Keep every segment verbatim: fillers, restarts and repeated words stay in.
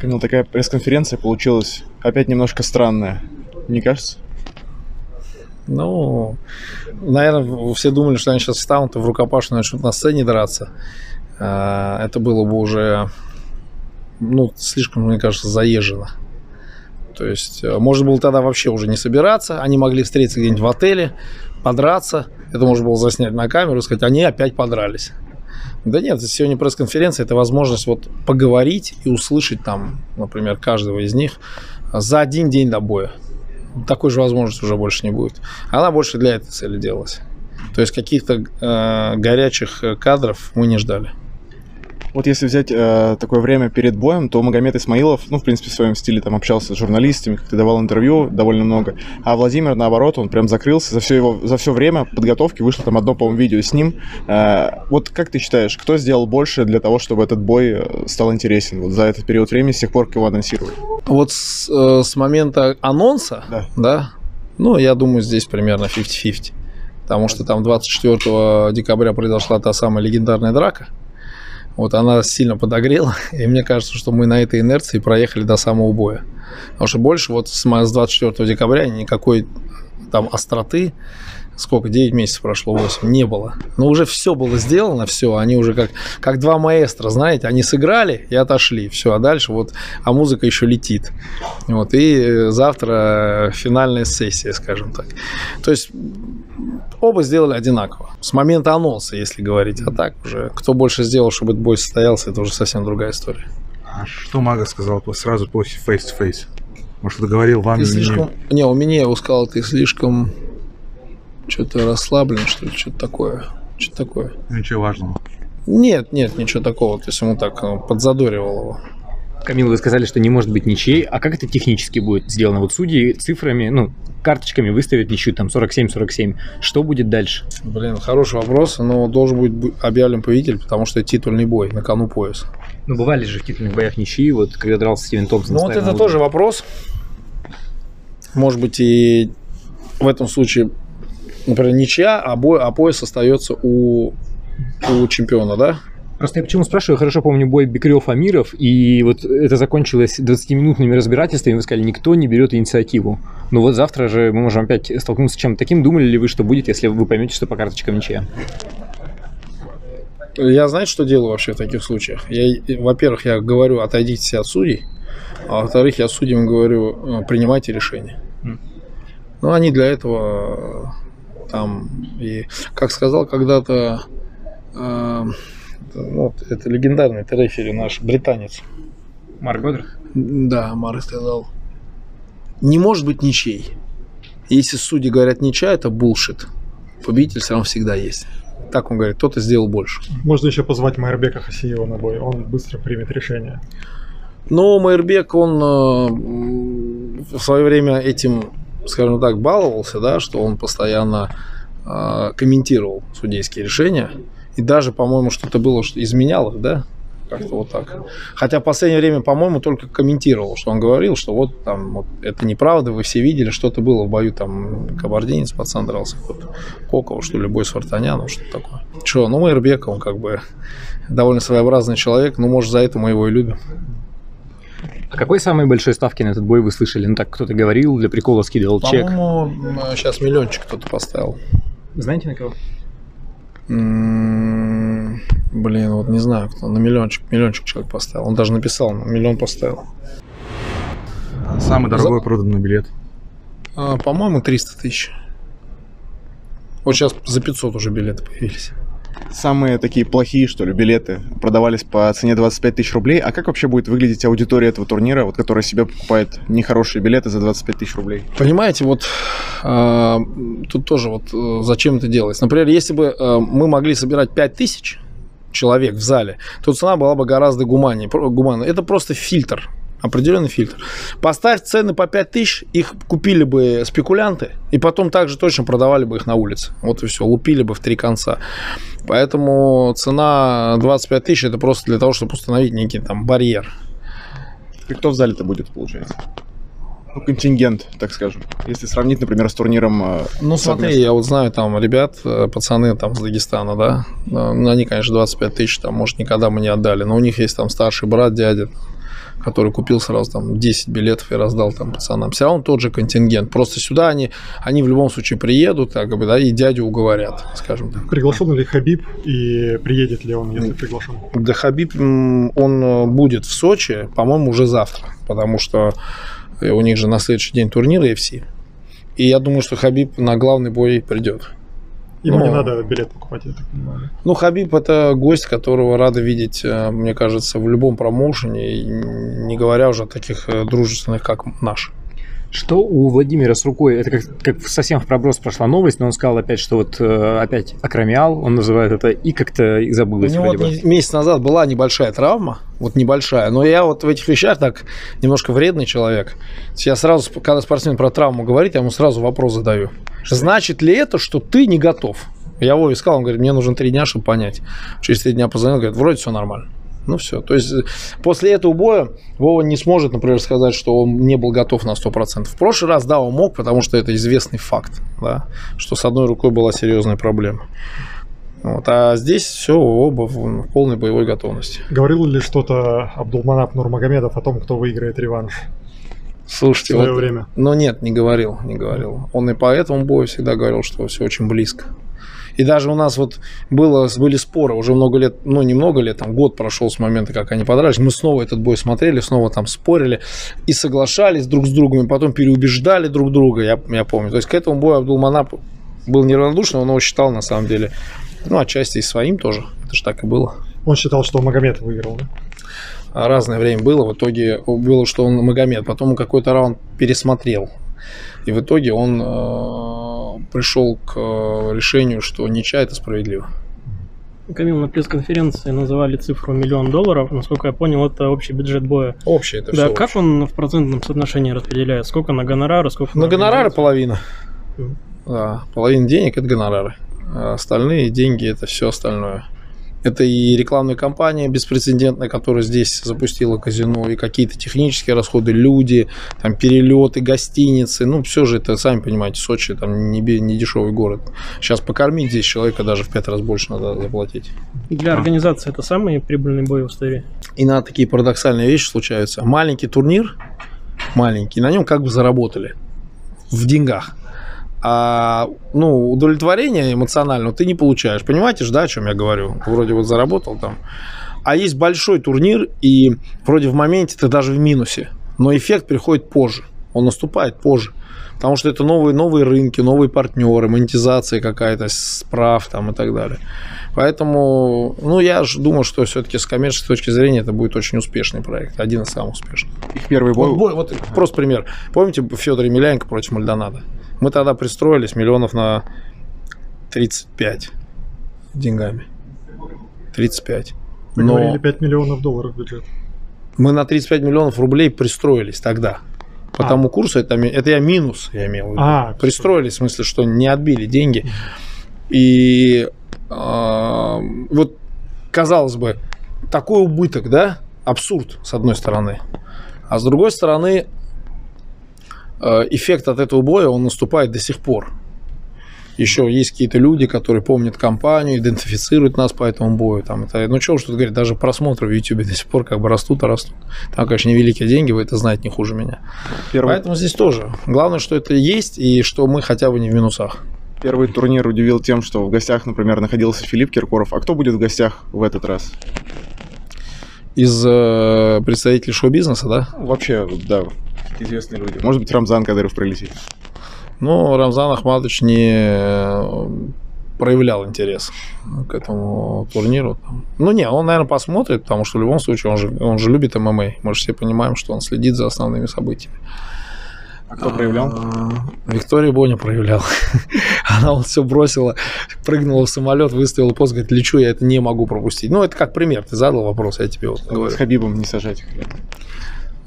Камил, такая пресс-конференция получилась опять немножко странная, не кажется? Ну, наверное, все думали, что они сейчас встанут и в рукопашную начнут на сцене драться. Это было бы уже, ну, слишком, мне кажется, заезжено. То есть можно было тогда вообще уже не собираться. Они могли встретиться где-нибудь в отеле, подраться. Это можно было заснять на камеру и сказать, они опять подрались. Да нет, сегодня пресс-конференция – это возможность вот поговорить и услышать там, например, каждого из них за один день до боя. Такой же возможности уже больше не будет. Она больше для этой цели делалась. То есть каких-то э, горячих кадров мы не ждали. Вот если взять э, такое время перед боем, то Магомед Исмаилов, ну, в принципе, в своем стиле там общался с журналистами, как-то давал интервью довольно много. А Владимир, наоборот, он прям закрылся. За все, его, за все время подготовки вышло там одно, по-моему, видео с ним. Э, вот как ты считаешь, кто сделал больше для того, чтобы этот бой стал интересен вот за этот период времени, с тех пор, как его анонсировали? Вот с, э, с момента анонса, да. да, ну, я думаю, здесь примерно фифти-фифти. Потому что там двадцать четвёртого декабря произошла та самая легендарная драка. Вот она сильно подогрела, и мне кажется, что мы на этой инерции проехали до самого боя. Потому что больше вот с двадцать четвёртого декабря никакой там остроты, сколько, девять месяцев прошло, восемь, не было. Но уже все было сделано, все, они уже как, как два маэстро, знаете, они сыграли и отошли, все, а дальше вот, а музыка еще летит. Вот, и завтра финальная сессия, скажем так. То есть оба сделали одинаково. С момента анонса, если говорить. А так уже, кто больше сделал, чтобы этот бой состоялся, это уже совсем другая история. А что Мага сказал сразу после фейс-фейс? Может, договорил вам? Ты слишком... Не, у меня его сказал, ты слишком что-то расслаблен, что ли, что-то такое. Что-то такое. Ничего важного. Нет, нет, ничего такого. То есть ему так подзадоривал его. Камил, вы сказали, что не может быть ничьей. А как это технически будет сделано? Вот судьи цифрами, ну, карточками выставят ничью, там, сорок семь сорок семь. Что будет дальше? Блин, хороший вопрос, но должен быть объявлен победитель, потому что это титульный бой, на кону пояс. Ну, бывали же в титульных боях ничьи, вот, когда дрался Стивен Томпсон. Ну, вот это тоже вопрос. Может быть, и в этом случае, например, ничья, а, бой, а пояс остается у, у чемпиона, да? Просто я почему спрашиваю, я хорошо помню бой Бекрёв-Амиров, и вот это закончилось двадцатиминутными разбирательствами, вы сказали, никто не берет инициативу. Ну вот завтра же мы можем опять столкнуться с чем-то таким. Думали ли вы, что будет, если вы поймете, что по карточкам ничья? Я, знаете, что делаю вообще в таких случаях? Во-первых, я говорю, отойдите все от судей, а во-вторых, я судьям говорю, принимайте решение. Ну, они для этого там, и как сказал когда-то... Э Вот, это легендарный рефери наш, британец. Марк Годрик? Да, Марк сказал, не может быть ничей. Если судьи говорят ничья, это булшит. Победитель все равно всегда есть. Так он говорит, кто-то сделал больше. Можно еще позвать Майербека Хасиева на бой, он быстро примет решение. Но Майербек, он в свое время этим, скажем так, баловался, да, что он постоянно комментировал судейские решения. И даже, по-моему, что-то было, что изменяло, да? Как-то вот так. Хотя в последнее время, по-моему, только комментировал, что он говорил, что вот там вот, это неправда, вы все видели, что-то было в бою, там кабардинец, пацан дрался, вот, Коков, что ли, бой Свартанян, что-то такое. Что, ну, Майербек, он как бы довольно своеобразный человек, но, может, за это мы его и любим. А какой самой большой ставки на этот бой вы слышали? Ну, так кто-то говорил, для прикола скидывал чек. По-моему, сейчас миллиончик кто-то поставил. Знаете, на кого? Блин, вот не знаю, кто на миллиончик, миллиончик человек поставил. Он даже написал, миллион поставил. Самый дорогой За... проданный билет? А, по-моему, триста тысяч. Вот сейчас за пятьсот уже билеты появились. Самые такие плохие, что ли, билеты продавались по цене двадцать пять тысяч рублей. А как вообще будет выглядеть аудитория этого турнира, вот, которая себе покупает нехорошие билеты за двадцать пять тысяч рублей? Понимаете, вот э, тут тоже вот э, зачем это делается. Например, если бы э, мы могли собирать пять тысяч человек в зале, то цена была бы гораздо гуманнее. гуманнее. Это просто фильтр, определенный фильтр. Поставь цены по пять тысяч, их купили бы спекулянты, и потом также точно продавали бы их на улице. Вот и все, лупили бы в три конца. Поэтому цена двадцать пять тысяч – это просто для того, чтобы установить некий там барьер. И кто в зале-то будет, получается? Ну, контингент, так скажем. Если сравнить, например, с турниром... Ну, смотри, я вот знаю там ребят, пацаны там с Дагестана, да? Они, конечно, двадцать пять тысяч, там, может, никогда мы не отдали, но у них есть там старший брат, дядя. который купил сразу там десять билетов и раздал там пацанам, все равно тот же контингент. Просто сюда они, они в любом случае приедут, так, да, и дядю уговорят, скажем так. Приглашен ли Хабиб и приедет ли он, если приглашен? Да, Хабиб, он будет в Сочи, по-моему, уже завтра, потому что у них же на следующий день турнир эй эф си. И я думаю, что Хабиб на главный бой придет. Ему ну, не надо билет покупать, я так понимаю. Ну, Хабиб – это гость, которого рада видеть, мне кажется, в любом промоушене, не говоря уже о таких дружественных, как наш. Что у Владимира с рукой? Это как, как совсем в проброс прошла новость, но он сказал опять, что вот опять окромял, он называет это, и как-то забыл. У него вот месяц назад была небольшая травма, вот небольшая, но я вот в этих вещах так немножко вредный человек. Я сразу, когда спортсмен про травму говорит, я ему сразу вопрос задаю. Что? Значит ли это, что ты не готов? Я его искал, он говорит, мне нужно три дня, чтобы понять. Через три дня позвонил, говорит, вроде все нормально. Ну все, то есть после этого боя Вова не сможет, например, сказать, что он не был готов на сто процентов. В прошлый раз, да, он мог, потому что это известный факт, да, что с одной рукой была серьезная проблема. Вот, а здесь все, оба в полной боевой готовности. Говорил ли что-то Абдулманап Нурмагомедов о том, кто выиграет реванш? Слушайте, в свое вот, время. Но нет, не говорил, не говорил. Он и по этому бою всегда говорил, что все очень близко. И даже у нас вот было, были споры уже много лет, ну не много лет, там год прошел с момента, как они подрались. Мы снова этот бой смотрели, снова там спорили и соглашались друг с другом, и потом переубеждали друг друга, я, я помню. То есть к этому бою Абдулманап был неравнодушен, он его считал на самом деле, ну отчасти и своим тоже, это же так и было. Он считал, что Магомед выиграл, да? Разное время было, в итоге было, что он Магомед, потом какой-то раунд пересмотрел. И в итоге он э, пришел к э, решению, что ничья – это справедливо. Камил, на пресс-конференции называли цифру миллион долларов. Насколько я понял, это общий бюджет боя. Общий, это да, все. Да, как общий. Он в процентном соотношении распределяет? Сколько на гонорары, сколько на... На гонорары половина. Mm. Да, половина денег – это гонорары. А остальные деньги – это все остальное. Это и рекламная кампания беспрецедентная, которая здесь запустила казино, и какие-то технические расходы, люди, там перелеты, гостиницы. Ну, все же это, сами понимаете, Сочи там не, не дешевый город. Сейчас покормить здесь человека даже в пять раз больше надо заплатить. Для организации это самые прибыльные бои в истории. И на такие парадоксальные вещи случаются. Маленький турнир, маленький, на нем как бы заработали в деньгах. А, ну, удовлетворения эмоционального ты не получаешь. Понимаете же, да, о чем я говорю? Вроде вот заработал там. А есть большой турнир, и вроде в моменте ты даже в минусе. Но эффект приходит позже. Он наступает позже. Потому что это новые, новые рынки, новые партнеры, монетизация какая-то, справ там и так далее. Поэтому, ну, я же думаю, что все-таки с коммерческой точки зрения это будет очень успешный проект. Один из самых успешных. Их первый бой. Вот, бой, вот просто пример. Помните Федора Емельяненко против Мальдонадо? Мы тогда пристроились миллионов на тридцать пять деньгами. тридцать пять. Мы Но... говорили пять миллионов долларов бюджет. Мы на тридцать пять миллионов рублей пристроились тогда. По а. тому курсу, это, это я минус, я имел в виду. А, пристроились, в смысле, что не отбили деньги. И э, вот, казалось бы, такой убыток, да, абсурд, с одной стороны. А с другой стороны, эффект от этого боя, он наступает до сих пор. Еще есть какие-то люди, которые помнят компанию, идентифицируют нас по этому бою. Там, это, ну, чего уж тут говорить, даже просмотры в YouTube до сих пор как бы растут и растут. Там, конечно, невеликие деньги, вы это знаете не хуже меня. Первый... Поэтому здесь тоже. Главное, что это есть и что мы хотя бы не в минусах. Первый турнир удивил тем, что в гостях, например, находился Филипп Киркоров. А кто будет в гостях в этот раз? Из э, представителей шоу-бизнеса, да? Вообще, да, известные люди. Может быть, Рамзан Кадыров прилетит? Ну, Рамзан Ахматович не проявлял интерес к этому турниру. Ну, не, он, наверное, посмотрит, потому что в любом случае он же, он же любит эм эм а. Мы же все понимаем, что он следит за основными событиями. А кто проявлял? Виктория Боня проявляла. Она вот все бросила, прыгнула в самолет, выставила пост, говорит, лечу, я это не могу пропустить. Ну, это как пример, ты задал вопрос, я тебе вот говорю. С Хабибом не сажать их.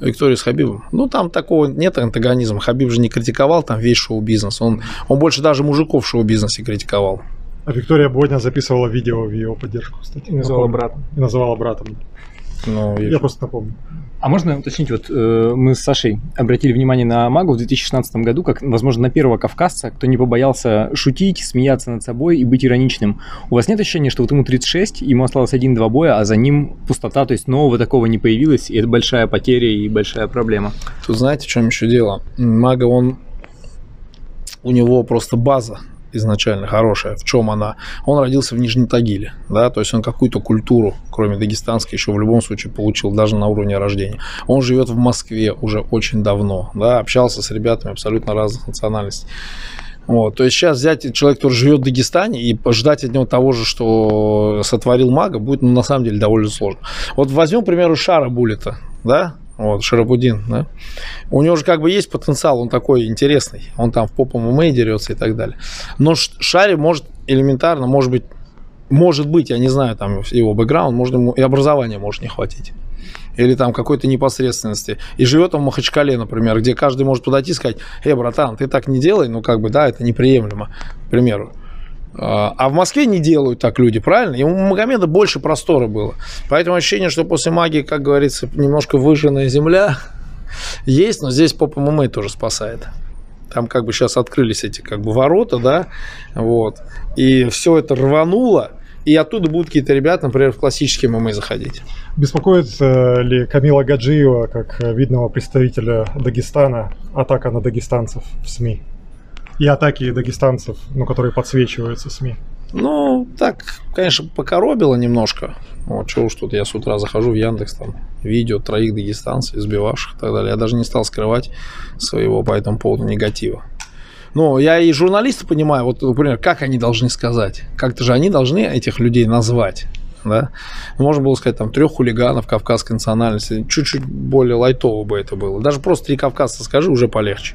Викторию с Хабибом. Ну, там такого нет антагонизма. Хабиб же не критиковал там весь шоу-бизнес. Он, он больше даже мужиков в шоу-бизнесе критиковал. А Виктория Боня записывала видео в его поддержку, кстати. И называла братом. И называла братом. Ну, я, я просто напомню. А можно уточнить, вот э, мы с Сашей обратили внимание на Магу в две тысячи шестнадцатом году, как, возможно, на первого кавказца, кто не побоялся шутить, смеяться над собой и быть ироничным. У вас нет ощущения, что вот ему тридцать шесть, ему осталось один-два боя, а за ним пустота, то есть нового такого не появилось, и это большая потеря и большая проблема? Тут знаете, в чем еще дело? Мага, он, у него просто база изначально хорошая. В чем она? Он родился в Нижнем Тагиле, да, то есть он какую-то культуру, кроме дагестанской, еще в любом случае получил даже на уровне рождения. Он живет в Москве уже очень давно, да, общался с ребятами абсолютно разных национальностей. Вот, то есть сейчас взять человека, который живет в Дагестане, и ждать от него того же, что сотворил Мага, будет, ну, на самом деле довольно сложно. Вот возьмем, к примеру, Шара Булита, да, вот, Шарабудин, да? У него же как бы есть потенциал, он такой интересный, он там в поп-эм эм а дерется и так далее. Но Шаре может элементарно, может быть, может быть, я не знаю, там его бэкграунд, может, ему и образования может не хватить. Или там какой-то непосредственности. И живет он в Махачкале, например, где каждый может подойти и сказать: «Эй, братан, ты так не делай, ну как бы, да, это неприемлемо», к примеру. А в Москве не делают так люди, правильно? И у Магомеда больше простора было. Поэтому ощущение, что после магии, как говорится, немножко выжженная земля есть, но здесь поп-эм эм а тоже спасает. Там как бы сейчас открылись эти как бы ворота, да, вот. И все это рвануло. И оттуда будут какие-то ребята, например, в классические эм эм а заходить. Беспокоит ли Камила Гаджиева, как видного представителя Дагестана, атака на дагестанцев в СМИ? И атаки дагестанцев, ну, которые подсвечиваются СМИ. Ну, так, конечно, покоробило немножко. Вот, чего уж тут, я с утра захожу в Яндекс, там, видео троих дагестанцев, избивавших и так далее. Я даже не стал скрывать своего по этому поводу негатива. Но я и журналисты понимаю, вот, например, как они должны сказать. Как-то же они должны этих людей назвать. Да? Можно было сказать, там, трех хулиганов кавказской национальности. Чуть-чуть более лайтово бы это было. Даже просто три кавказца скажи, уже полегче.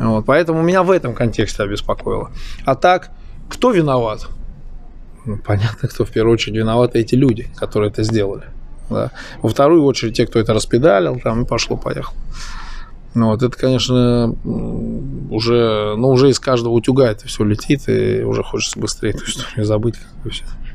Вот, поэтому меня в этом контексте обеспокоило. А так, кто виноват? Ну, понятно, кто в первую очередь виноваты — эти люди, которые это сделали. Да. Во вторую очередь те, кто это распедалил, там, и пошло-поехало. Ну, вот, это, конечно, уже, ну, уже из каждого утюга это все летит, и уже хочется быстрее эту историю забыть.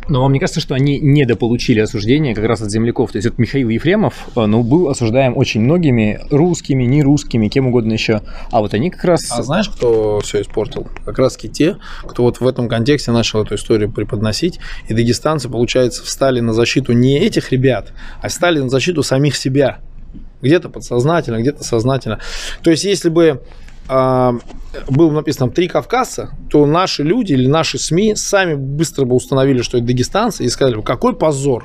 Но вам не кажется, что они недополучили осуждение как раз от земляков? То есть вот Михаил Ефремов, ну, был осуждаем очень многими, русскими, нерусскими, кем угодно еще. А вот они как раз... А знаешь, кто все испортил? Как раз-таки те, кто вот в этом контексте начал эту историю преподносить. И дагестанцы, получается, встали на защиту не этих ребят, а встали на защиту самих себя. Где-то подсознательно, где-то сознательно. То есть если бы э, было написано «три кавказца», то наши люди или наши СМИ сами быстро бы установили, что это дагестанцы, и сказали бы: «Какой позор!»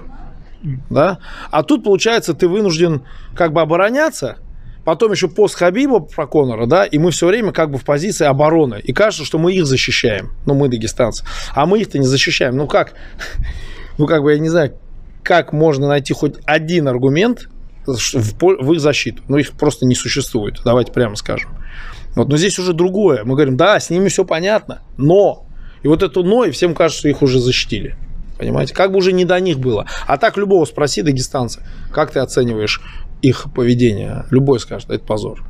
Да? А тут, получается, ты вынужден как бы обороняться. Потом еще пост Хабиба про Конора, да, и мы все время как бы в позиции обороны. И кажется, что мы их защищаем. Ну, мы дагестанцы. А мы их-то не защищаем. Ну, как? Ну, как бы, я не знаю, как можно найти хоть один аргумент в их защиту. Но их просто не существует, давайте прямо скажем. Вот. Но здесь уже другое. Мы говорим: да, с ними все понятно, но... И вот это «но», и всем кажется, что их уже защитили. Понимаете? Как бы уже не до них было. А так любого спроси дагестанца: как ты оцениваешь их поведение? Любой скажет: это позор.